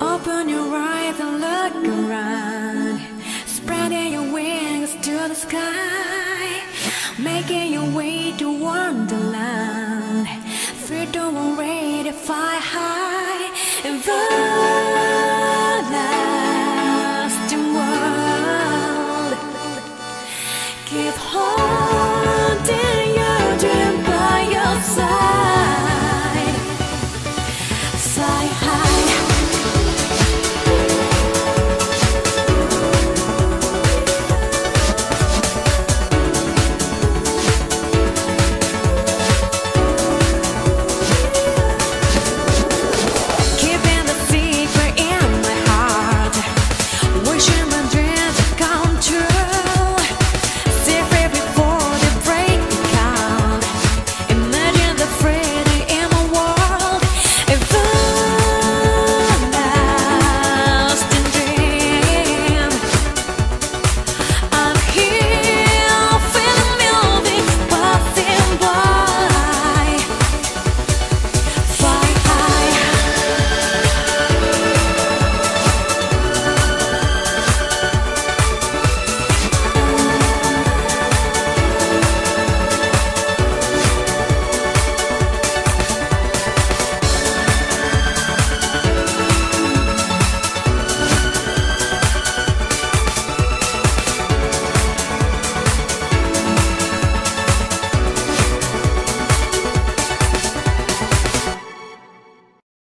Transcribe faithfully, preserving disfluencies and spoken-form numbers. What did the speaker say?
Open your eyes and look around, spreading your wings to the sky, making your way to Wonderland. Three, two, one, ready, fly high.